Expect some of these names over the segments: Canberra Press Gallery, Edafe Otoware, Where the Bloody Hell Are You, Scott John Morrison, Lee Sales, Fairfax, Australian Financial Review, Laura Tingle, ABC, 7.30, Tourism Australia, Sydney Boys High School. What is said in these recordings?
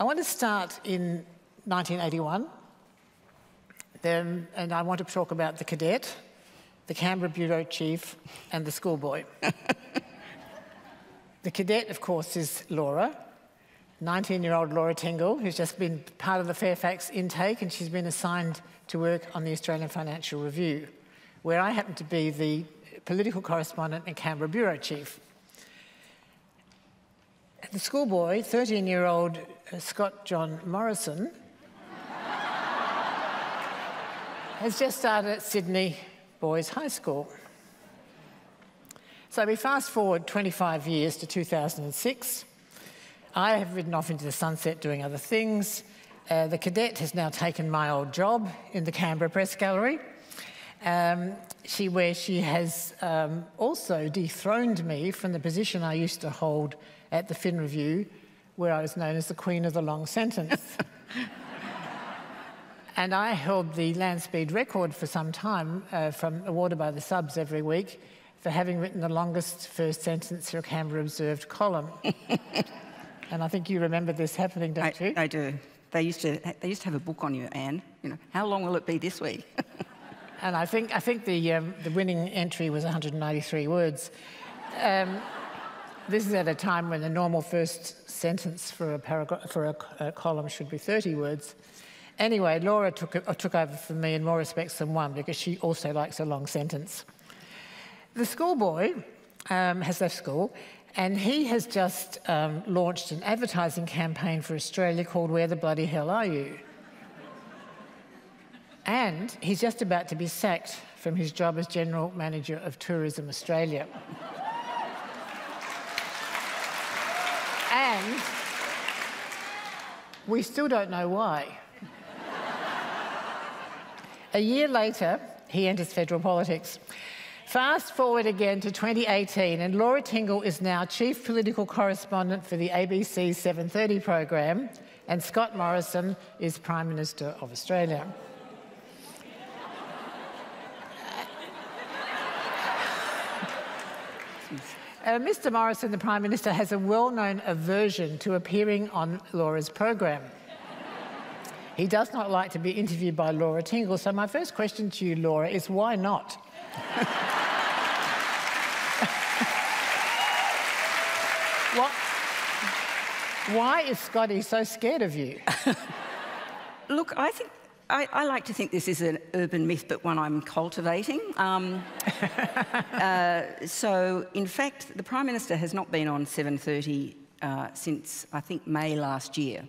I want to start in 1981, and I want to talk about the cadet, the Canberra bureau chief, and the schoolboy. The cadet, of course, is Laura, 19-year-old Laura Tingle, who's just been part of the Fairfax intake, and she's been assigned to work on the Australian Financial Review, where I happen to be the political correspondent and Canberra bureau chief. The schoolboy, 13-year-old Scott John Morrison, has just started at Sydney Boys High School. So we fast forward 25 years to 2006. I have ridden off into the sunset doing other things. The cadet has now taken my old job in the Canberra Press Gallery, where she has also dethroned me from the position I used to hold at the Fin Review, where I was known as the Queen of the Long Sentence. And I held the land speed record for some time, awarded by the subs every week, for having written the longest first sentence for a Canberra Observed column. And I think you remember this happening, don't you? I do. They used to have a book on you, Anne. You know, how long will it be this week? And I think the winning entry was 193 words. This is at a time when the normal first sentence for a column should be 30 words. Anyway, Laura took over for me in more respects than one, because she also likes a long sentence. The schoolboy has left school, and he has just launched an advertising campaign for Australia called Where the Bloody Hell Are You? And he's just about to be sacked from his job as General Manager of Tourism Australia. And we still don't know why. A year later, he enters federal politics. Fast forward again to 2018, and Laura Tingle is now Chief Political Correspondent for the ABC 7.30 program, and Scott Morrison is Prime Minister of Australia. Mr Morrison, the Prime Minister, has a well-known aversion to appearing on Laura's program. He does not like to be interviewed by Laura Tingle, so my first question to you, Laura, is why not? What? Why is Scotty so scared of you? Look, I think I like to think this is an urban myth, but one I'm cultivating. So, in fact, the Prime Minister has not been on 7.30 since, I think, May last year.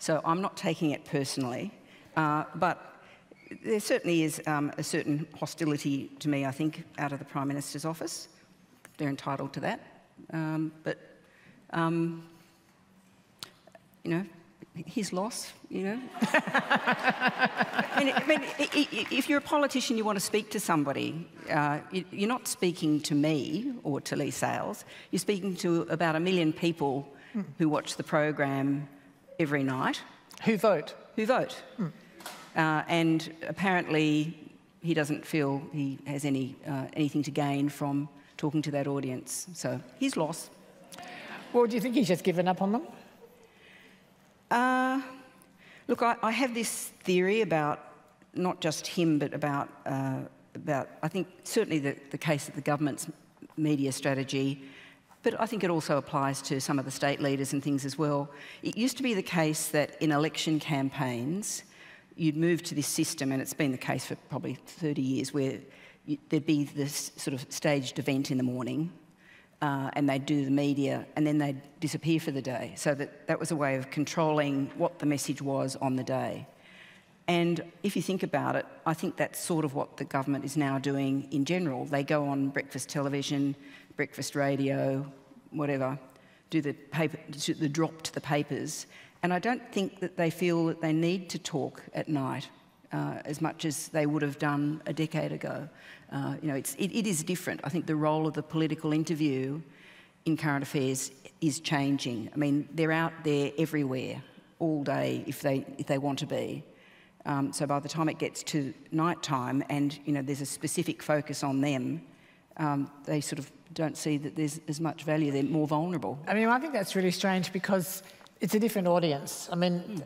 So I'm not taking it personally. But there certainly is a certain hostility to me, I think, out of the Prime Minister's office. They're entitled to that. You know, his loss, you know. I mean, if you're a politician, you want to speak to somebody. You're not speaking to me or to Lee Sales. You're speaking to about 1 million people who watch the program every night. Who vote. Who vote. Mm. And apparently he doesn't feel he has anything to gain from talking to that audience. So his loss. Well, do you think he's just given up on them? Look, I have this theory about not just him, but about I think certainly the case of the government's media strategy, but I think it also applies to some of the state leaders and things as well. It used to be the case that in election campaigns, you'd move to this system, and it's been the case for probably 30 years, where there'd be this sort of staged event in the morning. And they'd do the media, and then they'd disappear for the day. So that was a way of controlling what the message was on the day. And if you think about it, I think that's sort of what the government is now doing in general. They go on breakfast television, breakfast radio, whatever, do the drop to the papers. And I don't think that they feel that they need to talk at night as much as they would have done a decade ago. You know, it is different. I think the role of the political interview in current affairs is changing. I mean, they're out there everywhere, all day, if they want to be. So by the time it gets to night time, and you know, there's a specific focus on them, they sort of don't see that there's as much value. They're more vulnerable. I mean, I think that's really strange, because It's a different audience. I mean,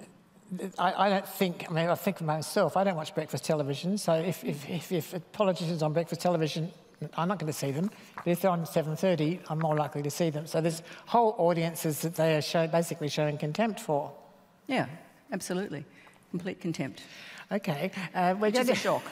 I don't think, I think of myself, I don't watch breakfast television, so if politicians on breakfast television, I'm not going to see them, but if they're on 7.30, I'm more likely to see them. So there's whole audiences that they are basically showing contempt for. Yeah, absolutely. Complete contempt. Okay. Which is a shock.